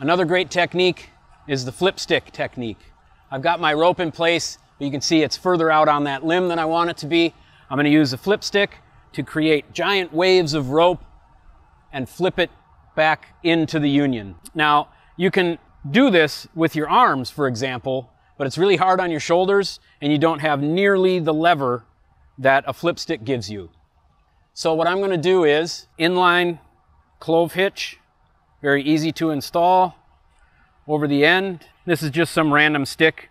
Another great technique is the flip stick technique. I've got my rope in place, but you can see it's further out on that limb than I want it to be. I'm going to use a flip stick to create giant waves of rope and flip it back into the union. Now, you can do this with your arms, for example, but it's really hard on your shoulders and you don't have nearly the lever that a flip stick gives you. So what I'm going to do is inline clove hitch, very easy to install, over the end. This is just some random stick.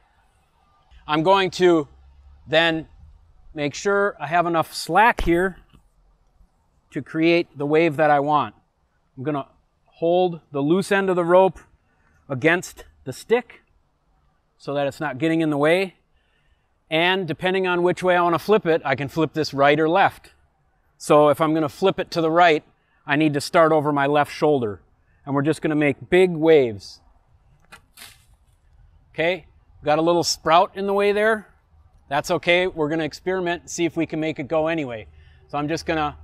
I'm going to then make sure I have enough slack here to create the wave that I want. I'm going to hold the loose end of the rope against the stick so that it's not getting in the way. And depending on which way I want to flip it, I can flip this right or left. So if I'm going to flip it to the right, I need to start over my left shoulder. And we're just going to make big waves. Okay, got a little sprout in the way there. That's okay. We're going to experiment, see if we can make it go anyway. So I'm just going to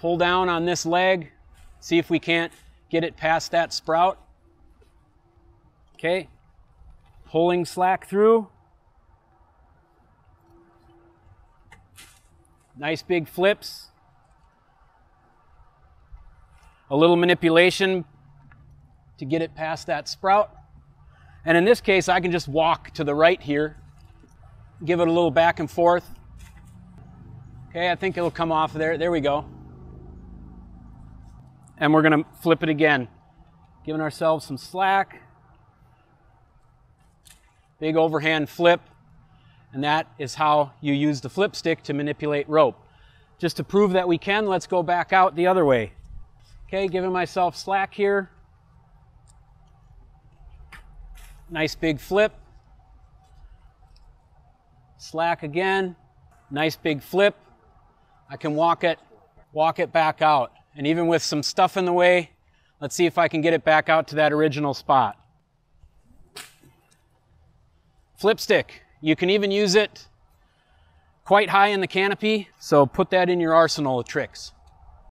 pull down on this leg, see if we can't get it past that sprout. Okay, pulling slack through. Nice big flips. A little manipulation to get it past that sprout. And in this case, I can just walk to the right here, give it a little back and forth. Okay, I think it'll come off there. There we go. And we're going to flip it again, giving ourselves some slack. Big overhand flip. And that is how you use the flip stick to manipulate rope. Just to prove that we can, let's go back out the other way. Okay, giving myself slack here. Nice big flip. Slack again. Nice big flip. I can walk it back out. And even with some stuff in the way, let's see if I can get it back out to that original spot. Flip stick. You can even use it quite high in the canopy, so put that in your arsenal of tricks.